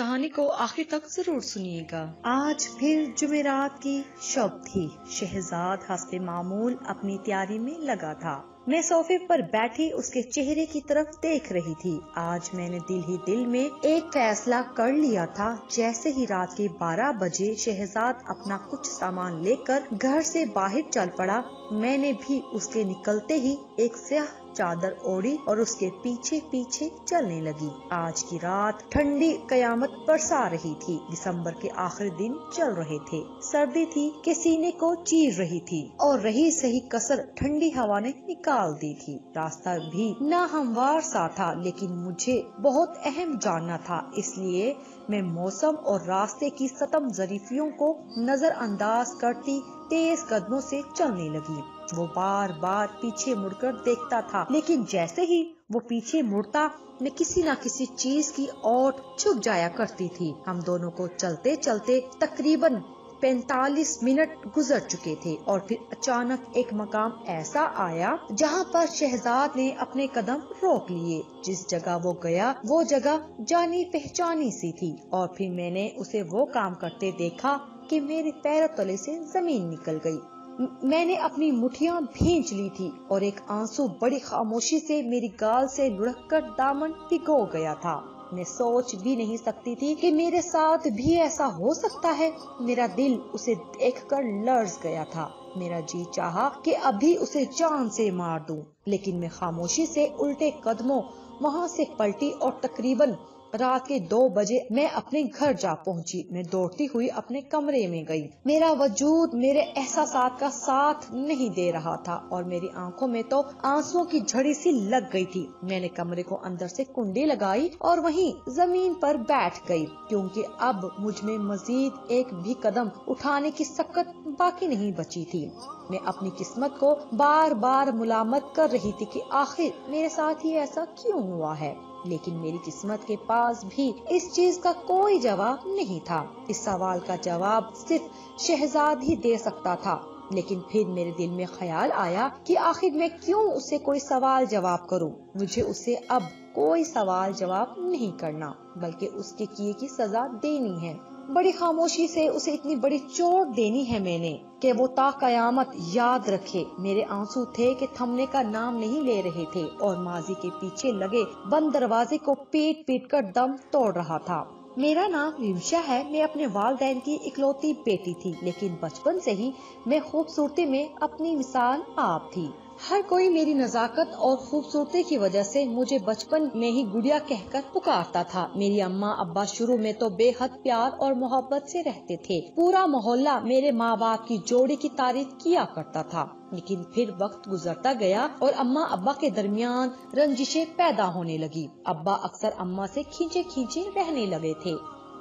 कहानी को आखिर तक जरूर सुनिएगा। आज फिर जुमेरात की शब थी। शहजाद हस्ते मामूल अपनी तैयारी में लगा था। मैं सोफे पर बैठी उसके चेहरे की तरफ देख रही थी। आज मैंने दिल ही दिल में एक फैसला कर लिया था। जैसे ही रात के 12 बजे शहजाद अपना कुछ सामान लेकर घर से बाहर चल पड़ा, मैंने भी उसके निकलते ही एक स्याह चादर ओढ़ी और उसके पीछे पीछे चलने लगी। आज की रात ठंडी कयामत बरसा रही थी। दिसंबर के आखिरी दिन चल रहे थे। सर्दी थी कि सीने को चीर रही थी और रही सही कसर ठंडी हवा ने निकाल दी थी। रास्ता भी नाहमवार सा था, लेकिन मुझे बहुत अहम जानना था, इसलिए मैं मौसम और रास्ते की सतम जरीफियों को नजरअंदाज करती तेज कदमों से चलने लगी। वो बार बार पीछे मुड़कर देखता था, लेकिन जैसे ही वो पीछे मुड़ता मैं किसी न किसी चीज की ओट छुप जाया करती थी। हम दोनों को चलते चलते तकरीबन 45 मिनट गुजर चुके थे और फिर अचानक एक मकाम ऐसा आया जहाँ पर शहजाद ने अपने कदम रोक लिए। जिस जगह वो गया वो जगह जानी पहचानी सी थी और फिर मैंने उसे वो काम करते देखा कि मेरे पैरों तले से जमीन निकल गई। मैंने अपनी मुठियां भींच ली थी और एक आंसू बड़ी खामोशी से मेरी गाल से लुढ़ककर दामन भिगो गया था। मैं सोच भी नहीं सकती थी कि मेरे साथ भी ऐसा हो सकता है। मेरा दिल उसे देखकर लर्ज गया था। मेरा जी चाहा कि अभी उसे जान से मार दूं, लेकिन मैं खामोशी से उल्टे कदमों वहां से पलटी और तकरीबन रात के 2 बजे मैं अपने घर जा पहुंची। मैं दौड़ती हुई अपने कमरे में गई। मेरा वजूद मेरे एहसासात का साथ नहीं दे रहा था और मेरी आंखों में तो आंसुओं की झड़ी सी लग गई थी। मैंने कमरे को अंदर से कुंडी लगाई और वहीं जमीन पर बैठ गई, क्योंकि अब मुझ में मजीद एक भी कदम उठाने की सकत बाकी नहीं बची थी। मैं अपनी किस्मत को बार बार मुलामत कर रही थी कि आखिर मेरे साथ ही ऐसा क्यों हुआ है, लेकिन मेरी किस्मत के पास भी इस चीज का कोई जवाब नहीं था। इस सवाल का जवाब सिर्फ शहजाद ही दे सकता था। लेकिन फिर मेरे दिल में ख्याल आया कि आखिर मैं क्यों उसे कोई सवाल जवाब करूं। मुझे उसे अब कोई सवाल जवाब नहीं करना बल्कि उसके किए की सजा देनी है। बड़ी खामोशी से उसे इतनी बड़ी चोट देनी है मैंने कि वो ता कयामत याद रखे। मेरे आंसू थे कि थमने का नाम नहीं ले रहे थे और माजी के पीछे लगे बंद दरवाजे को पीट पीट कर दम तोड़ रहा था। मेरा नाम रिमशा है। मैं अपने वालदैन की इकलौती बेटी थी, लेकिन बचपन से ही मैं खूबसूरती में अपनी मिसाल आप थी। हर कोई मेरी नज़ाकत और खूबसूरती की वजह से मुझे बचपन में ही गुड़िया कहकर पुकारता था। मेरी अम्मा अब्बा शुरू में तो बेहद प्यार और मोहब्बत से रहते थे। पूरा मोहल्ला मेरे माँ बाप की जोड़ी की तारीफ किया करता था, लेकिन फिर वक्त गुजरता गया और अम्मा अब्बा के दरमियान रंजिशें पैदा होने लगी। अब्बा अक्सर अम्मा से खींचे खींचे रहने लगे थे।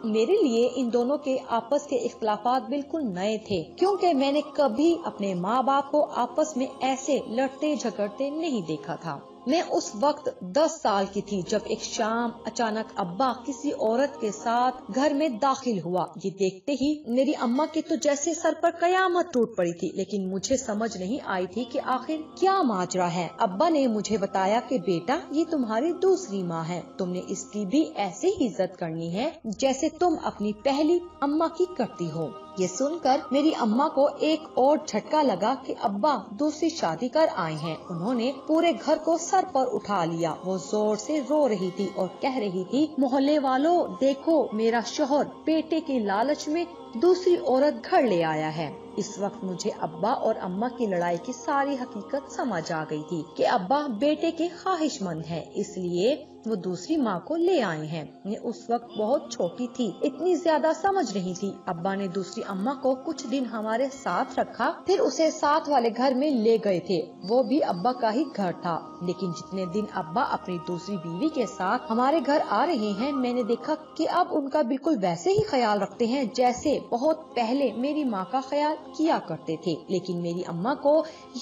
मेरे लिए इन दोनों के आपस के इख्तिलाफात बिल्कुल नए थे, क्योंकि मैंने कभी अपने माँ बाप को आपस में ऐसे लड़ते झगड़ते नहीं देखा था। मैं उस वक्त 10 साल की थी जब एक शाम अचानक अब्बा किसी औरत के साथ घर में दाखिल हुआ। ये देखते ही मेरी अम्मा के तो जैसे सर पर कयामत टूट पड़ी थी, लेकिन मुझे समझ नहीं आई थी कि आखिर क्या माजरा है। अब्बा ने मुझे बताया कि बेटा, ये तुम्हारी दूसरी माँ है, तुमने इसकी भी ऐसे ही इज्जत करनी है जैसे तुम अपनी पहली अम्मा की करती हो। ये सुनकर मेरी अम्मा को एक और झटका लगा कि अब्बा दूसरी शादी कर आए हैं। उन्होंने पूरे घर को सर पर उठा लिया। वो जोर से रो रही थी और कह रही थी, मोहल्ले वालों देखो, मेरा शौहर बेटे के लालच में दूसरी औरत घर ले आया है। इस वक्त मुझे अब्बा और अम्मा की लड़ाई की सारी हकीकत समझ आ गई थी कि अब्बा बेटे के ख्वाहिशमंद हैं, इसलिए वो दूसरी माँ को ले आए हैं। मैं उस वक्त बहुत छोटी थी, इतनी ज्यादा समझ नहीं थी। अब्बा ने दूसरी अम्मा को कुछ दिन हमारे साथ रखा, फिर उसे साथ वाले घर में ले गए थे। वो भी अब्बा का ही घर था। लेकिन जितने दिन अब्बा अपनी दूसरी बीवी के साथ हमारे घर आ रहे हैं, मैंने देखा कि अब उनका बिल्कुल वैसे ही ख्याल रखते हैं जैसे बहुत पहले मेरी माँ का ख्याल किया करते थे। लेकिन मेरी अम्मा को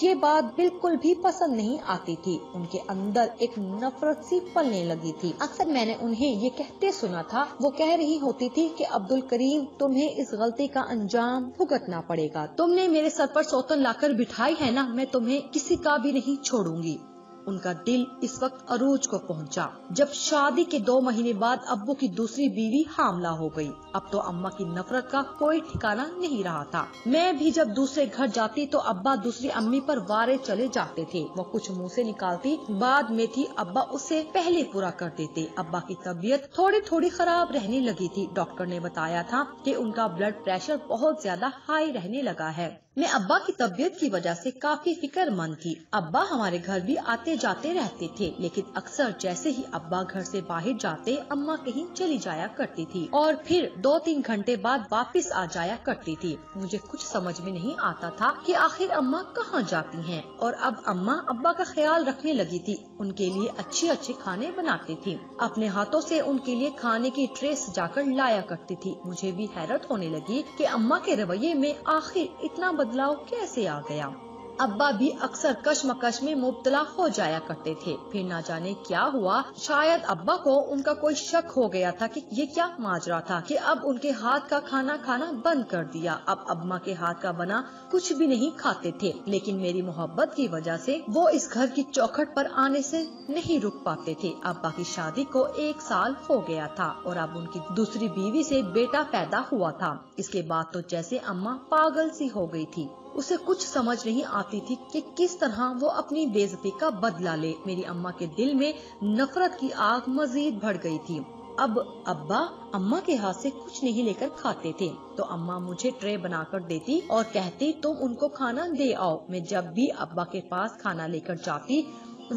ये बात बिल्कुल भी पसंद नहीं आती थी। उनके अंदर एक नफरत सी पलने लगी थी। अक्सर मैंने उन्हें ये कहते सुना था, वो कह रही होती थी कि अब्दुल करीम, तुम्हें इस गलती का अंजाम भुगतना पड़ेगा। तुमने मेरे सर पर सौतन लाकर बिठाई है ना, मैं तुम्हें किसी का भी नहीं छोड़ूंगी। उनका दिल इस वक्त अरोज को पहुंचा, जब शादी के 2 महीने बाद अब्बू की दूसरी बीवी हामला हो गई। अब तो अम्मा की नफरत का कोई ठिकाना नहीं रहा था। मैं भी जब दूसरे घर जाती तो अब्बा दूसरी अम्मी पर वारे चले जाते थे। वो कुछ मुँह से निकालती, बाद में थी अब्बा उसे पहले पूरा कर देते। अब्बा की तबीयत थोड़ी थोड़ी खराब रहने लगी थी। डॉक्टर ने बताया था कि उनका ब्लड प्रेशर बहुत ज्यादा हाई रहने लगा है। मैं अब्बा की तबीयत की वजह से काफी फिक्रमंद थी। अब्बा हमारे घर भी आते जाते रहते थे, लेकिन अक्सर जैसे ही अब्बा घर से बाहर जाते अम्मा कहीं चली जाया करती थी और फिर 2-3 घंटे बाद वापस आ जाया करती थी। मुझे कुछ समझ में नहीं आता था कि आखिर अम्मा कहाँ जाती हैं। और अब अम्मा अब्बा का ख्याल रखने लगी थी, उनके लिए अच्छे अच्छे खाने बनाती थी, अपने हाथों से उनके लिए खाने की ट्रे सजाकर लाया करती थी। मुझे भी हैरत होने लगी कि अम्मा के रवैये में आखिर इतना बदलाव कैसे आ गया। अब्बा भी अक्सर कशमकश में मुब्तला हो जाया करते थे। फिर ना जाने क्या हुआ, शायद अब्बा को उनका कोई शक हो गया था कि ये क्या माजरा था कि अब उनके हाथ का खाना खाना बंद कर दिया। अब अम्मा के हाथ का बना कुछ भी नहीं खाते थे, लेकिन मेरी मोहब्बत की वजह से वो इस घर की चौखट पर आने से नहीं रुक पाते थे। अब्बा की शादी को 1 साल हो गया था और अब उनकी दूसरी बीवी से बेटा पैदा हुआ था। इसके बाद तो जैसे अम्मा पागल सी हो गयी थी। उसे कुछ समझ नहीं आती थी कि किस तरह वो अपनी बेइज्जती का बदला ले। मेरी अम्मा के दिल में नफरत की आग मजीद भड़ गई थी। अब अब्बा अम्मा के हाथ से कुछ नहीं लेकर खाते थे तो अम्मा मुझे ट्रे बनाकर देती और कहती तुम उनको खाना दे आओ। मैं जब भी अब्बा के पास खाना लेकर जाती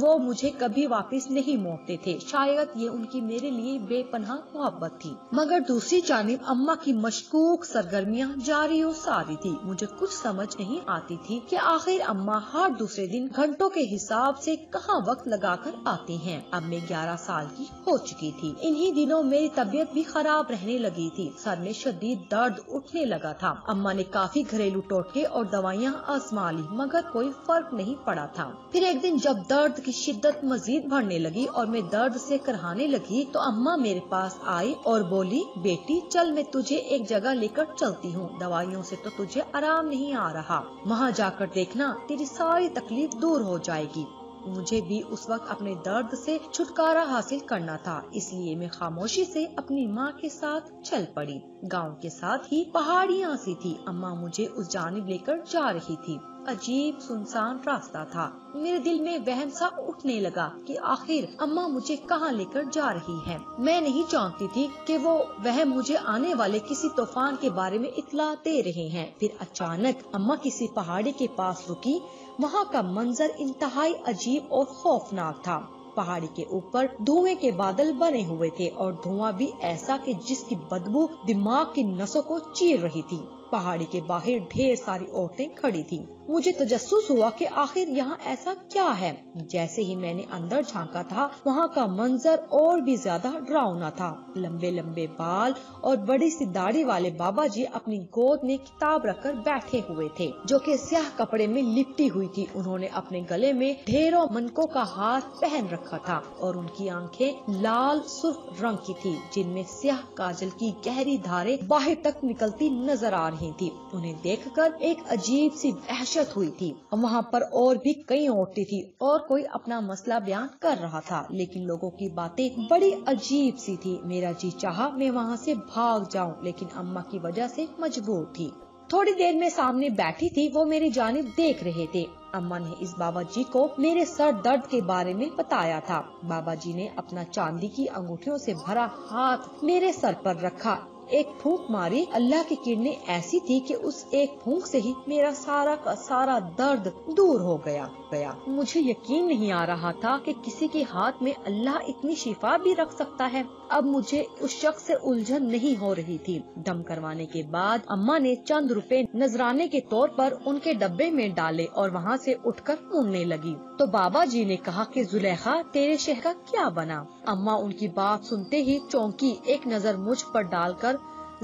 वो मुझे कभी वापस नहीं मोड़ते थे। शायद ये उनकी मेरे लिए बेपनाह मोहब्बत थी। मगर दूसरी जानिब अम्मा की मशकूक सरगर्मियां जारी और सारी थी। मुझे कुछ समझ नहीं आती थी कि आखिर अम्मा हर दूसरे दिन घंटों के हिसाब से कहां वक्त लगाकर आती हैं। अब मैं 11 साल की हो चुकी थी। इन्हीं दिनों मेरी तबीयत भी खराब रहने लगी थी। सर में शदीद दर्द उठने लगा था। अम्मा ने काफी घरेलू टोटके और दवाइयाँ आजमा ली मगर कोई फर्क नहीं पड़ा था। फिर एक दिन जब दर्द की शिद्दत मजीद बढ़ने लगी और मैं दर्द से कराहने लगी तो अम्मा मेरे पास आई और बोली बेटी चल मैं तुझे एक जगह लेकर चलती हूँ। दवाइयों से तो तुझे आराम नहीं आ रहा, वहाँ जाकर देखना तेरी सारी तकलीफ दूर हो जाएगी। मुझे भी उस वक्त अपने दर्द से छुटकारा हासिल करना था, इसलिए मैं खामोशी से अपनी माँ के साथ चल पड़ी। गांव के साथ ही पहाड़ियाँ सी थी। अम्मा मुझे उस जानिब लेकर जा रही थी। अजीब सुनसान रास्ता था। मेरे दिल में वहम सा उठने लगा कि आखिर अम्मा मुझे कहाँ लेकर जा रही हैं। मैं नहीं जानती थी कि वो वहम मुझे आने वाले किसी तूफान के बारे में इत्तला दे रहे हैं। फिर अचानक अम्मा किसी पहाड़ी के पास रुकी। वहाँ का मंजर इंतहाई अजीब और खौफनाक था। पहाड़ी के ऊपर धुएं के बादल बने हुए थे और धुआं भी ऐसा कि जिसकी बदबू दिमाग की नसों को चीर रही थी। पहाड़ी के बाहर ढेर सारी औरतें खड़ी थीं। मुझे तजस्सुस हुआ कि आखिर यहाँ ऐसा क्या है। जैसे ही मैंने अंदर झांका था वहाँ का मंजर और भी ज्यादा डरावना था। लंबे लंबे बाल और बड़ी सी दाढ़ी वाले बाबा जी अपनी गोद में किताब रखकर बैठे हुए थे जो कि स्याह कपड़े में लिपटी हुई थी। उन्होंने अपने गले में ढेरों मनकों का हार पहन रखा था और उनकी आंखें लाल सुर्ख रंग की थी जिनमें स्याह काजल की गहरी धारे बाहर तक निकलती नजर आ रही थी। उन्हें देख कर एक अजीब सी दहशत हुई थी। वहाँ पर और भी कई औरतें थी और कोई अपना मसला बयान कर रहा था, लेकिन लोगों की बातें बड़ी अजीब सी थी। मेरा जी चाहा मैं वहाँ से भाग जाऊं, लेकिन अम्मा की वजह से मजबूर थी। थोड़ी देर में सामने बैठी थी वो मेरी जानिब देख रहे थे। अम्मा ने इस बाबा जी को मेरे सर दर्द के बारे में बताया था। बाबा जी ने अपना चांदी की अंगूठियों से भरा हाथ मेरे सर पर रखा, एक फूंक मारी। अल्लाह की किरणें ऐसी थी कि उस एक फूंक से ही मेरा सारा का सारा दर्द दूर हो गया। मुझे यकीन नहीं आ रहा था कि किसी के हाथ में अल्लाह इतनी शिफा भी रख सकता है। अब मुझे उस शख्स से उलझन नहीं हो रही थी। दम करवाने के बाद अम्मा ने चंद रुपए नजराने के तौर पर उनके डब्बे में डाले और वहाँ से उठकर मुड़ने लगी तो बाबा जी ने कहा कि जुलेखा तेरे शहर का क्या बना। अम्मा उनकी बात सुनते ही चौंकी। एक नज़र मुझ पर डालकर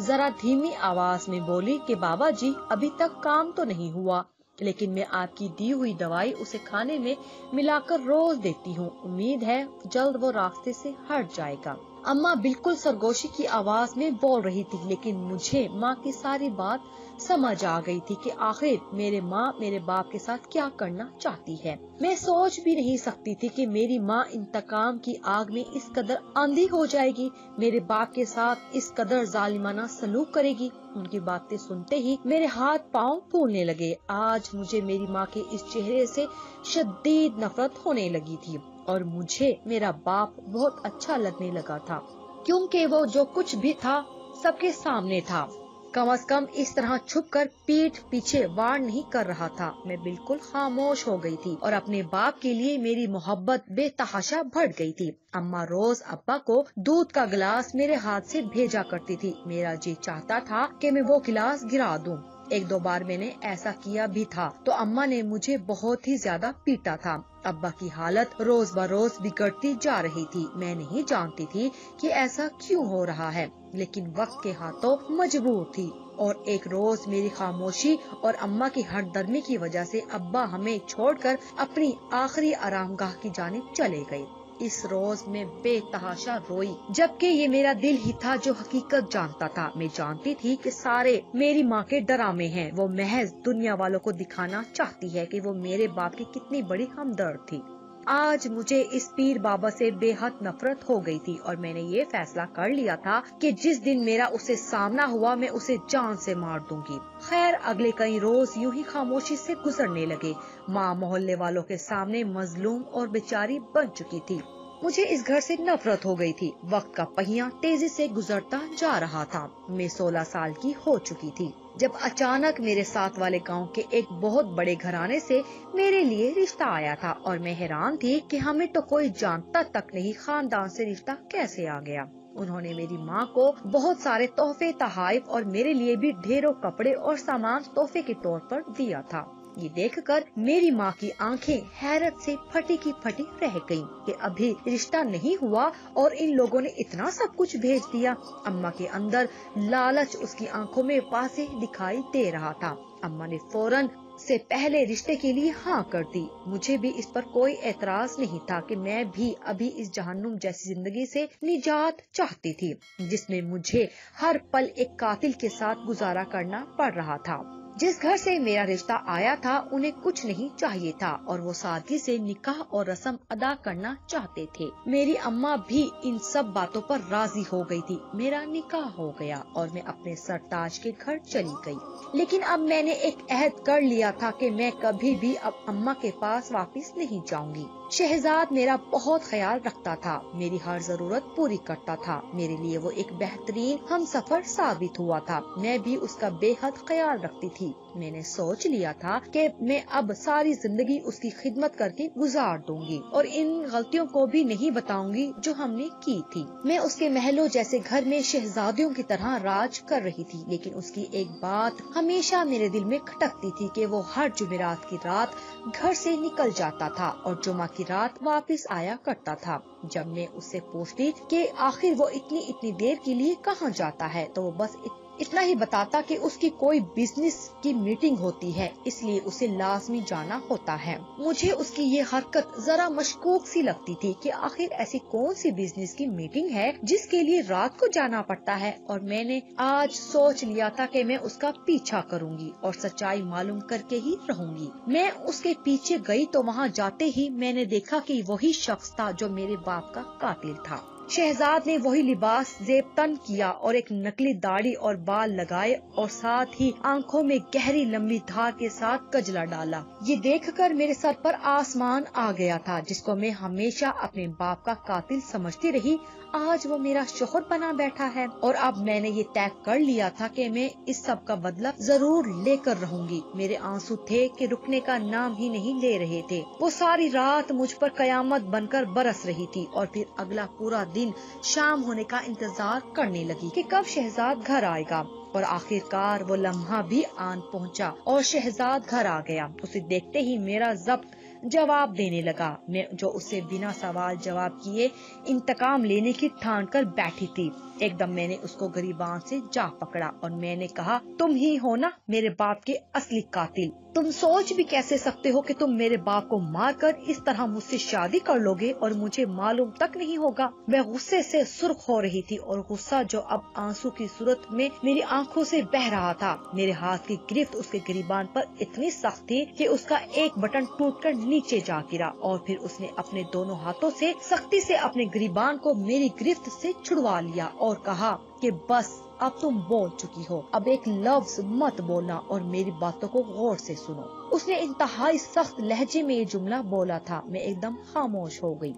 जरा धीमी आवाज में बोली कि बाबा जी अभी तक काम तो नहीं हुआ, लेकिन मैं आपकी दी हुई दवाई उसे खाने में मिलाकर रोज देती हूँ। उम्मीद है जल्द वो रास्ते से हट जाएगा। अम्मा बिल्कुल सरगोशी की आवाज में बोल रही थी, लेकिन मुझे माँ की सारी बात समझ आ गई थी कि आखिर मेरे माँ मेरे बाप के साथ क्या करना चाहती है। मैं सोच भी नहीं सकती थी कि मेरी माँ इंतकाम की आग में इस कदर आंधी हो जाएगी, मेरे बाप के साथ इस कदर जालिमाना सलूक करेगी। उनकी बातें सुनते ही मेरे हाथ पांव फूलने लगे। आज मुझे मेरी माँ के इस चेहरे से शदीद नफरत होने लगी थी और मुझे मेरा बाप बहुत अच्छा लगने लगा था, क्योंकि वो जो कुछ भी था सबके सामने था। कम से कम इस तरह छुपकर पीठ पीछे वार नहीं कर रहा था। मैं बिल्कुल खामोश हो गई थी और अपने बाप के लिए मेरी मोहब्बत बेतहाशा बढ़ गई थी। अम्मा रोज अब्बा को दूध का गिलास मेरे हाथ से भेजा करती थी। मेरा जी चाहता था कि मैं वो गिलास गिरा दूं। एक दो बार मैंने ऐसा किया भी था तो अम्मा ने मुझे बहुत ही ज्यादा पीटा था। अब्बा की हालत रोज ब रोज बिगड़ती जा रही थी। मैं नहीं जानती थी कि ऐसा क्यों हो रहा है, लेकिन वक्त के हाथों मजबूर थी। और एक रोज मेरी खामोशी और अम्मा की हठधर्मी की वजह से अब्बा हमें छोड़कर अपनी आखिरी आरामगाह की जानिब चले गए। इस रोज में बेतहाशा रोई, जबकि ये मेरा दिल ही था जो हकीकत जानता था। मैं जानती थी कि सारे मेरी माँ के डरामे हैं। वो महज दुनिया वालों को दिखाना चाहती है कि वो मेरे बाप की कितनी बड़ी हमदर्द थी। आज मुझे इस पीर बाबा से बेहद नफरत हो गई थी और मैंने ये फैसला कर लिया था कि जिस दिन मेरा उससे सामना हुआ मैं उसे जान से मार दूंगी। खैर, अगले कई रोज यूं ही खामोशी से गुजरने लगे। माँ मोहल्ले वालों के सामने मजलूम और बेचारी बन चुकी थी। मुझे इस घर से नफरत हो गई थी। वक्त का पहिया तेजी से गुजरता जा रहा था। मैं 16 साल की हो चुकी थी जब अचानक मेरे साथ वाले गांव के एक बहुत बड़े घराने से मेरे लिए रिश्ता आया था और मैं हैरान थी कि हमें तो कोई जानता तक नहीं, खानदान से रिश्ता कैसे आ गया। उन्होंने मेरी माँ को बहुत सारे तोहफे, तहाइफ और मेरे लिए भी ढेरों कपड़े और सामान तोहफे के तौर पर दिया था। ये देखकर मेरी माँ की आंखें हैरत से फटी की फटी रह गईं कि अभी रिश्ता नहीं हुआ और इन लोगों ने इतना सब कुछ भेज दिया। अम्मा के अंदर लालच उसकी आंखों में वाज़ेह दिखाई दे रहा था। अम्मा ने फौरन से पहले रिश्ते के लिए हाँ कर दी। मुझे भी इस पर कोई एतराज नहीं था कि मैं भी अभी इस जहन्नुम जैसी जिंदगी से निजात चाहती थी जिसमें मुझे हर पल एक कातिल के साथ गुजारा करना पड़ रहा था। जिस घर से मेरा रिश्ता आया था उन्हें कुछ नहीं चाहिए था और वो सादगी से निकाह और रस्म अदा करना चाहते थे। मेरी अम्मा भी इन सब बातों पर राजी हो गई थी। मेरा निकाह हो गया और मैं अपने सरताज के घर चली गई। लेकिन अब मैंने एक अहद कर लिया था कि मैं कभी भी अब अम्मा के पास वापस नहीं जाऊंगी। शहजाद मेरा बहुत ख्याल रखता था, मेरी हर जरूरत पूरी करता था। मेरे लिए वो एक बेहतरीन हमसफर साबित हुआ था। मैं भी उसका बेहद ख्याल रखती थी। मैंने सोच लिया था कि मैं अब सारी जिंदगी उसकी खिदमत करके गुजार दूंगी और इन गलतियों को भी नहीं बताऊंगी जो हमने की थी। मैं उसके महलों जैसे घर में शहजादियों की तरह राज कर रही थी, लेकिन उसकी एक बात हमेशा मेरे दिल में खटकती थी कि वो हर जुमेरात की रात घर से निकल जाता था और जुमा की रात वापस आया करता था। जब मैं उससे पूछती कि आखिर वो इतनी इतनी देर के लिए कहाँ जाता है तो वो बस इतना ही बताता कि उसकी कोई बिजनेस की मीटिंग होती है इसलिए उसे लाजमी जाना होता है। मुझे उसकी ये हरकत जरा मशकूक सी लगती थी कि आखिर ऐसी कौन सी बिजनेस की मीटिंग है जिसके लिए रात को जाना पड़ता है। और मैंने आज सोच लिया था कि मैं उसका पीछा करूंगी और सच्चाई मालूम करके ही रहूंगी। मैं उसके पीछे गई तो वहाँ जाते ही मैंने देखा कि वही शख्स था जो मेरे बाप का कातिल था। शहजाद ने वही लिबास जेब तन किया और एक नकली दाढ़ी और बाल लगाए और साथ ही आंखों में गहरी लंबी धार के साथ कजला डाला। ये देखकर मेरे सर पर आसमान आ गया था जिसको मैं हमेशा अपने बाप का कातिल समझती रही। आज वो मेरा शोहर बना बैठा है और अब मैंने ये तय कर लिया था कि मैं इस सब का बदला जरूर लेकर रहूंगी। मेरे आंसू थे कि रुकने का नाम ही नहीं ले रहे थे। वो सारी रात मुझ पर कयामत बनकर बरस रही थी और फिर अगला पूरा दिन शाम होने का इंतजार करने लगी कि कब शहजाद घर आएगा। और आखिरकार वो लम्हा भी आन पहुंचा और शहजाद घर आ गया। उसे देखते ही मेरा जब्त जवाब देने लगा। मैं जो उसे बिना सवाल जवाब किए इंतकाम लेने की ठान कर बैठी थी, एकदम मैंने उसको गरीबान से जा पकड़ा और मैंने कहा, तुम ही हो ना मेरे बाप के असली कातिल। तुम सोच भी कैसे सकते हो कि तुम मेरे बाप को मारकर इस तरह मुझसे शादी कर लोगे और मुझे मालूम तक नहीं होगा। मैं गुस्से से सुर्ख हो रही थी और गुस्सा जो अब आंसू की सूरत में मेरी आंखों से बह रहा था। मेरे हाथ की गिरफ्त उसके गिरीबान पर इतनी सख्त थी कि उसका एक बटन टूटकर नीचे जा गिरा और फिर उसने अपने दोनों हाथों से सख्ती से अपने गिरीबान को मेरी गिरफ्त से छुड़वा लिया और कहा कि बस अब तुम बोल चुकी हो, अब एक लफ्ज मत बोलना और मेरी बातों को गौर से सुनो। उसने इंतहाई सख्त लहजे में ये जुमला बोला था। मैं एकदम खामोश हो गई।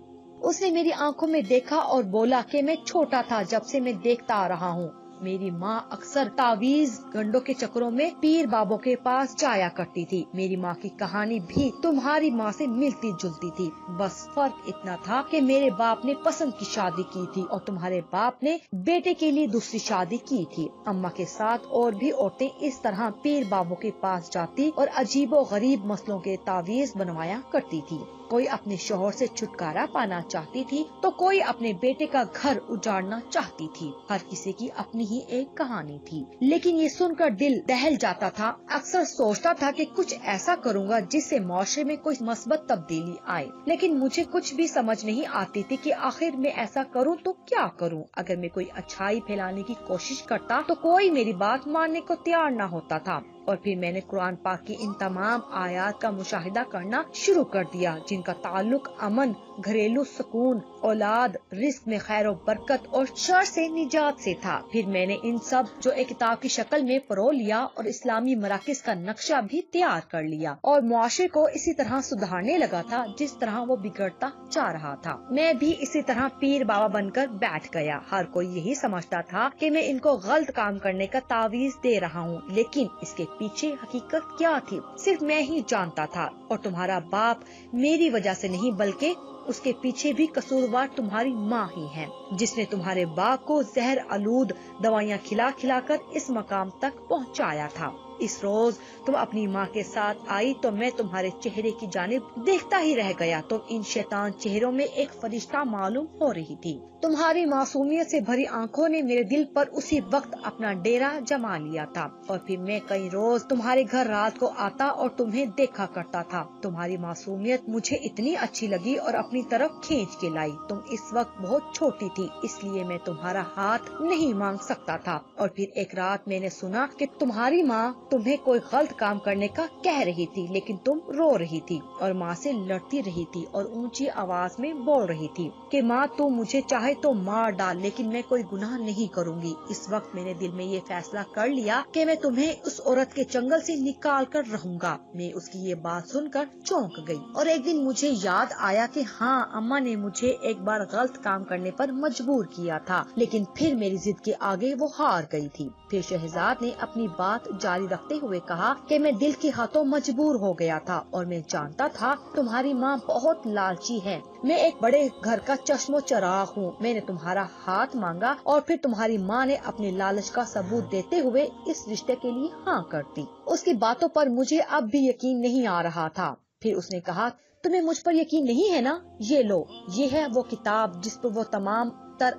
उसने मेरी आंखों में देखा और बोला कि मैं छोटा था जब से मैं देखता आ रहा हूँ। मेरी माँ अक्सर तावीज गंडों के चक्करों में पीर बाबों के पास जाया करती थी। मेरी माँ की कहानी भी तुम्हारी माँ से मिलती जुलती थी। बस फर्क इतना था कि मेरे बाप ने पसंद की शादी की थी और तुम्हारे बाप ने बेटे के लिए दूसरी शादी की थी। अम्मा के साथ और भी औरतें इस तरह पीर बाबों के पास जाती और अजीबो गरीब मसलों के तावीज बनवाया करती थी। कोई अपने शोहर से छुटकारा पाना चाहती थी तो कोई अपने बेटे का घर उजाड़ना चाहती थी। हर किसी की अपनी ही एक कहानी थी, लेकिन ये सुनकर दिल दहल जाता था। अक्सर सोचता था कि कुछ ऐसा करूँगा जिससे माशरे में कोई मस्बत तब्दीली आए, लेकिन मुझे कुछ भी समझ नहीं आती थी कि आखिर मैं ऐसा करूँ तो क्या करूँ। अगर मैं कोई अच्छाई फैलाने की कोशिश करता तो कोई मेरी बात मानने को तैयार न होता था। और फिर मैंने कुरान पाक की इन तमाम आयात का मुशाहिदा करना शुरू कर दिया जिनका ताल्लुक अमन, घरेलू सुकून, औलाद, रिस्क में खैर और बरकत और शर से निजात से था। फिर मैंने इन सब जो एक किताब की शक्ल में परो लिया और इस्लामी मराकिज का नक्शा भी तैयार कर लिया और मुआशरे को इसी तरह सुधारने लगा था जिस तरह वो बिगड़ता जा रहा था। मैं भी इसी तरह पीर बाबा बनकर बैठ गया। हर कोई यही समझता था कि मैं इनको गलत काम करने का तावीज दे रहा हूँ, लेकिन इसके पीछे हकीकत क्या थी सिर्फ मैं ही जानता था। और तुम्हारा बाप मेरी वजह से नहीं बल्कि उसके पीछे भी कसूरवार तुम्हारी माँ ही है, जिसने तुम्हारे बाप को जहर आलूद दवाइयाँ खिला खिलाकर इस मकाम तक पहुँचाया था। इस रोज तुम अपनी माँ के साथ आई तो मैं तुम्हारे चेहरे की जानिब देखता ही रह गया। तुम इन शैतान चेहरों में एक फरिश्ता मालूम हो रही थी। तुम्हारी मासूमियत से भरी आंखों ने मेरे दिल पर उसी वक्त अपना डेरा जमा लिया था। और फिर मैं कई रोज तुम्हारे घर रात को आता और तुम्हें देखा करता था। तुम्हारी मासूमियत मुझे इतनी अच्छी लगी और अपनी तरफ खींच के लाई। तुम इस वक्त बहुत छोटी थी, इसलिए मैं तुम्हारा हाथ नहीं मांग सकता था। और फिर एक रात मैंने सुना कि तुम्हारी माँ तुम्हें कोई गलत काम करने का कह रही थी, लेकिन तुम रो रही थी और माँ से लड़ती रही थी और ऊंची आवाज में बोल रही थी कि माँ तू मुझे चाहे तो मार डाल, लेकिन मैं कोई गुनाह नहीं करूँगी। इस वक्त मैंने दिल में ये फैसला कर लिया कि मैं तुम्हें उस औरत के चंगल से निकाल कर रहूँगा। मैं उसकी ये बात सुनकर चौंक गई। और एक दिन मुझे याद आया कि हाँ, अम्मा ने मुझे एक बार गलत काम करने पर मजबूर किया था, लेकिन फिर मेरी जिद के आगे वो हार गयी थी। फिर शहजाद ने अपनी बात जारी रखते हुए कहा कि मैं दिल के हाथों मजबूर हो गया था और मैं जानता था तुम्हारी माँ बहुत लालची है। मैं एक बड़े घर का चश्मो चराग हूँ। मैंने तुम्हारा हाथ मांगा और फिर तुम्हारी माँ ने अपने लालच का सबूत देते हुए इस रिश्ते के लिए हाँ कर दी। उसकी बातों पर मुझे अब भी यकीन नहीं आ रहा था। फिर उसने कहा, तुम्हें मुझ पर यकीन नहीं है ना? ये लो, ये है वो किताब जिस पर वो तमाम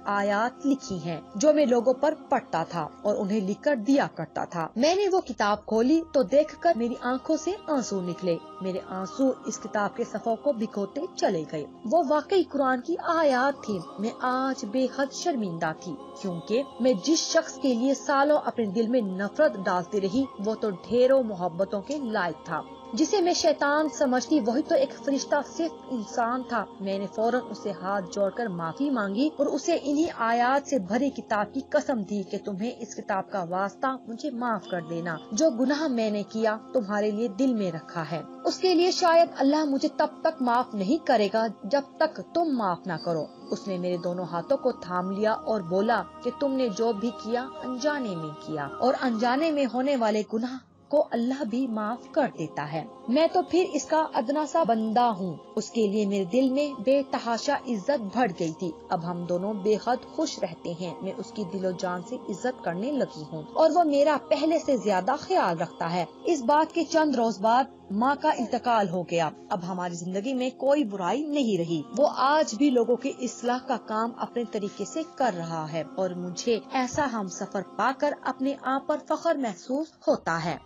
आयात लिखी हैं जो मैं लोगों पर पढ़ता था और उन्हें लिखकर दिया करता था। मैंने वो किताब खोली तो देखकर मेरी आंखों से आंसू निकले। मेरे आंसू इस किताब के सफ़ों को भिगोते चले गए। वो वाकई कुरान की आयात थी। मैं आज बेहद शर्मिंदा थी क्योंकि मैं जिस शख्स के लिए सालों अपने दिल में नफरत डालती रही वो तो ढेरों मोहब्बतों के लायक था। जिसे मैं शैतान समझती वही तो एक फरिश्ता सिर्फ इंसान था। मैंने फौरन उसे हाथ जोड़कर माफ़ी मांगी और उसे इन्हीं आयात से भरी किताब की कसम दी कि तुम्हें इस किताब का वास्ता मुझे माफ कर देना। जो गुनाह मैंने किया तुम्हारे लिए दिल में रखा है, उसके लिए शायद अल्लाह मुझे तब तक माफ नहीं करेगा जब तक तुम माफ ना करो। उसने मेरे दोनों हाथों को थाम लिया और बोला कि तुमने जो भी किया अनजाने में किया और अनजाने में होने वाले गुनाह को अल्लाह भी माफ कर देता है। मैं तो फिर इसका अदना सा बंदा हूँ। उसके लिए मेरे दिल में बेतहाशा इज्जत भर गई थी। अब हम दोनों बेहद खुश रहते हैं। मैं उसकी दिलो जान से इज्जत करने लगी हूँ और वो मेरा पहले से ज्यादा ख्याल रखता है। इस बात के चंद रोज बाद माँ का इंतकाल हो गया, अब हमारी जिंदगी में कोई बुराई नहीं रही। वो आज भी लोगों की इस्लाह का काम अपने तरीके से कर रहा है और मुझे ऐसा हम सफर पाकर अपने आप पर फख्र महसूस होता है।